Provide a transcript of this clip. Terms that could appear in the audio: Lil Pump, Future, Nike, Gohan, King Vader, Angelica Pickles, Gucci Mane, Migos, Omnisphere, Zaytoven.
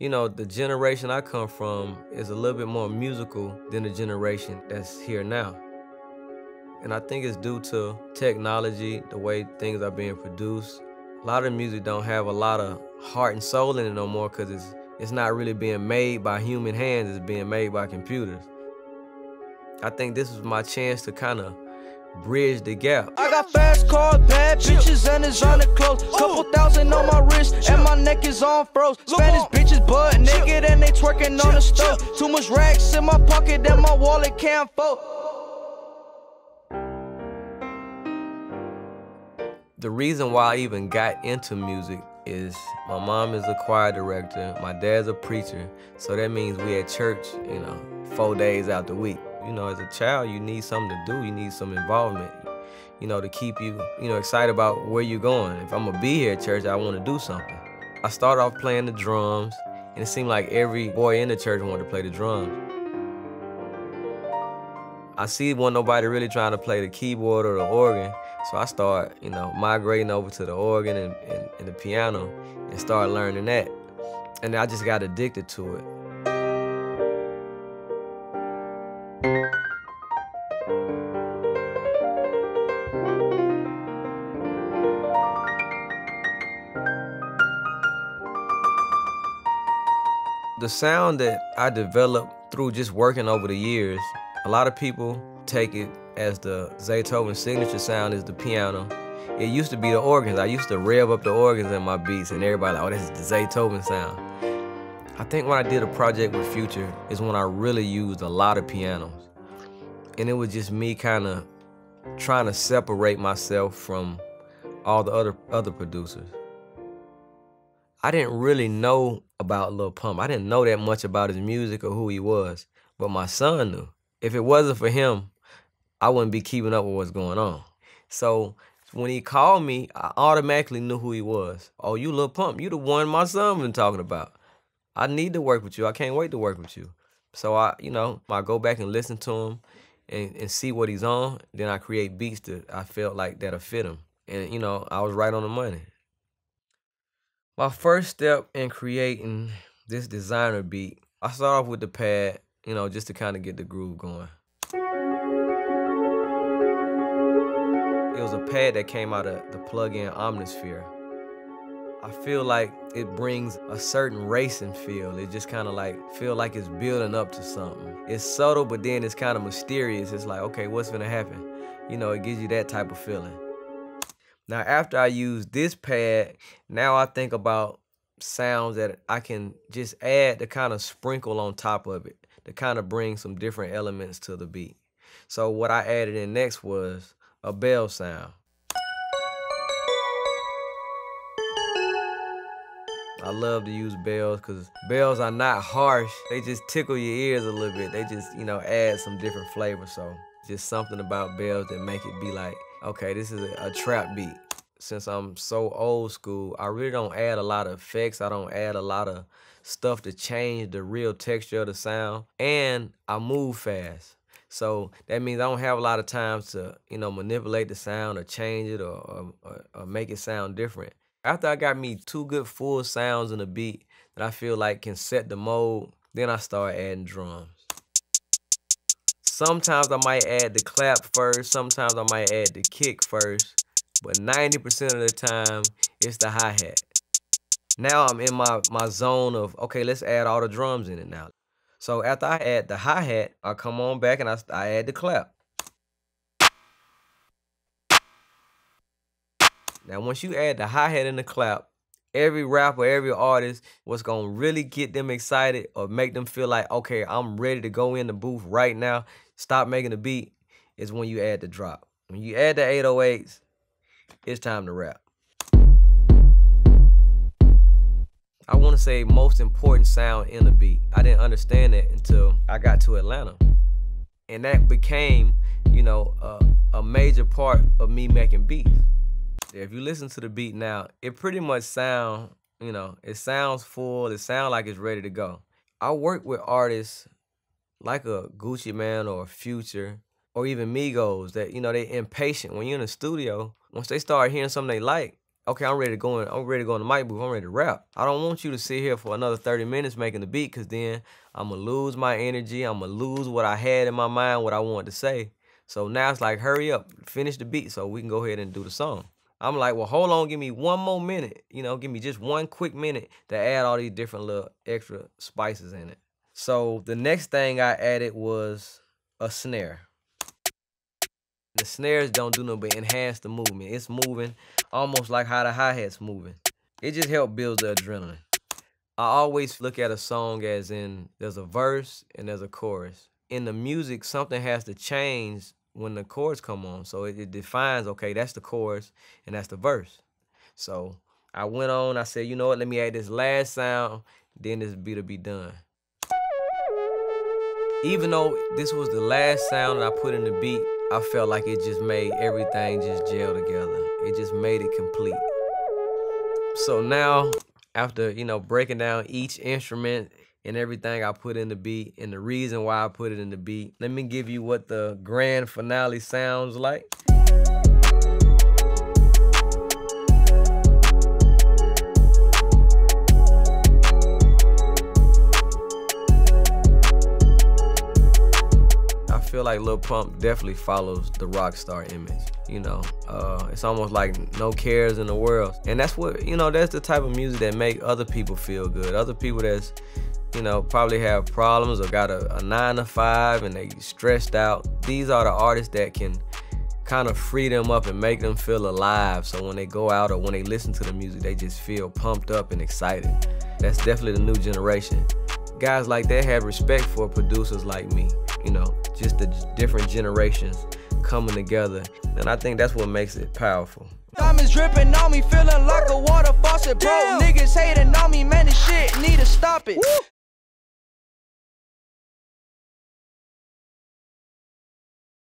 You know, the generation I come from is a little bit more musical than the generation that's here now. And I think it's due to technology, the way things are being produced. A lot of music don't have a lot of heart and soul in it no more because it's not really being made by human hands, it's being made by computers. I think this was my chance to kind of bridge the gap. I got fast cars, bad bitches, and designer clothes. Couple thousand on my wrist, and my neck is on froze. Spanish bitches butt naked, and they twerking on the stove. Too much racks in my pocket, and my wallet can't fold. The reason why I even got into music is my mom is a choir director, my dad's a preacher, so that means we at church, you know, 4 days out the week. You know, as a child, you need something to do. You need some involvement, you know, to keep you, you know, excited about where you're going. If I'm gonna be here at church, I want to do something. I started off playing the drums, and it seemed like every boy in the church wanted to play the drums. I see wasn't nobody really trying to play the keyboard or the organ, so I started, you know, migrating over to the organ and the piano and started learning that. And I just got addicted to it. The sound that I developed through just working over the years, a lot of people take it as the Zaytoven signature sound is the piano. It used to be the organs. I used to rev up the organs in my beats and everybody like, oh, this is the Zaytoven sound. I think when I did a project with Future is when I really used a lot of pianos. And it was just me kind of trying to separate myself from all the other producers. I didn't really know about Lil Pump. I didn't know that much about his music or who he was, but my son knew. If it wasn't for him, I wouldn't be keeping up with what's going on. So when he called me, I automatically knew who he was. Oh, you Lil Pump, you the one my son been talking about. I need to work with you. I can't wait to work with you. So I, you know, I go back and listen to him and see what he's on. Then I create beats that I felt like that'll fit him. And you know, I was right on the money. My first step in creating this designer beat, I start off with the pad, you know, just to kind of get the groove going. It was a pad that came out of the plug-in Omnisphere. I feel like it brings a certain racing feel. It just kind of like, feel like it's building up to something. It's subtle, but then it's kind of mysterious. It's like, okay, what's gonna happen? You know, it gives you that type of feeling. Now, after I use this pad, now I think about sounds that I can just add to kind of sprinkle on top of it, to kind of bring some different elements to the beat. So what I added in next was a bell sound. I love to use bells because bells are not harsh. They just tickle your ears a little bit. They just, you know, add some different flavor. So just something about bells that make it be like, okay, this is a trap beat. Since I'm so old school, I really don't add a lot of effects. I don't add a lot of stuff to change the real texture of the sound. And I move fast. So that means I don't have a lot of time to, you know, manipulate the sound or change it or make it sound different. After I got me two good full sounds in a beat that I feel like can set the mode, then I start adding drums. Sometimes I might add the clap first, sometimes I might add the kick first, but 90% of the time, it's the hi-hat. Now I'm in my zone of, okay, let's add all the drums in it now. So after I add the hi-hat, I come on back and I add the clap. Now once you add the hi-hat and the clap, every rapper, every artist, what's gonna really get them excited or make them feel like, okay, I'm ready to go in the booth right now, stop making the beat, is when you add the drop. When you add the 808s, it's time to rap. I wanna say most important sound in the beat. I didn't understand that until I got to Atlanta. And that became, you know, a major part of me making beats. If you listen to the beat now, it pretty much sounds, you know, it sounds full, it sounds like it's ready to go. I work with artists like a Gucci Mane or a Future or even Migos that, you know, they're impatient. When you're in the studio, once they start hearing something they like, okay, I'm ready to go in, I'm ready to go in the mic booth, I'm ready to rap. I don't want you to sit here for another 30 minutes making the beat, because then I'm going to lose my energy, I'm going to lose what I had in my mind, what I wanted to say. So now it's like, hurry up, finish the beat so we can go ahead and do the song. I'm like, well, hold on, give me one more minute, you know, give me just one quick minute to add all these different little extra spices in it. So the next thing I added was a snare. The snares don't do nothing but enhance the movement. It's moving almost like how the hi-hat's moving. It just helps build the adrenaline. I always look at a song as in there's a verse and there's a chorus. In the music, something has to change when the chords come on. So it defines, okay, that's the chorus and that's the verse. So I went on, I said, you know what, let me add this last sound, then this beat will be done. Even though this was the last sound that I put in the beat, I felt like it just made everything just gel together. It just made it complete. So now, after, you know, breaking down each instrument and everything I put in the beat and the reason why I put it in the beat, let me give you what the grand finale sounds like. I feel like Lil Pump definitely follows the rock star image, you know. It's almost like no cares in the world. And that's what, you know, that's the type of music that make other people feel good. Other people that's, you know, probably have problems or got a 9-to-5 and they stressed out. These are the artists that can kind of free them up and make them feel alive. So when they go out or when they listen to the music, they just feel pumped up and excited. That's definitely the new generation. Guys like that have respect for producers like me, you know, just the different generations coming together. And I think that's what makes it powerful. Diamonds dripping on me, feeling like a water faucet, bro. Niggas hating on me, man, this shit need to stop it. Woo.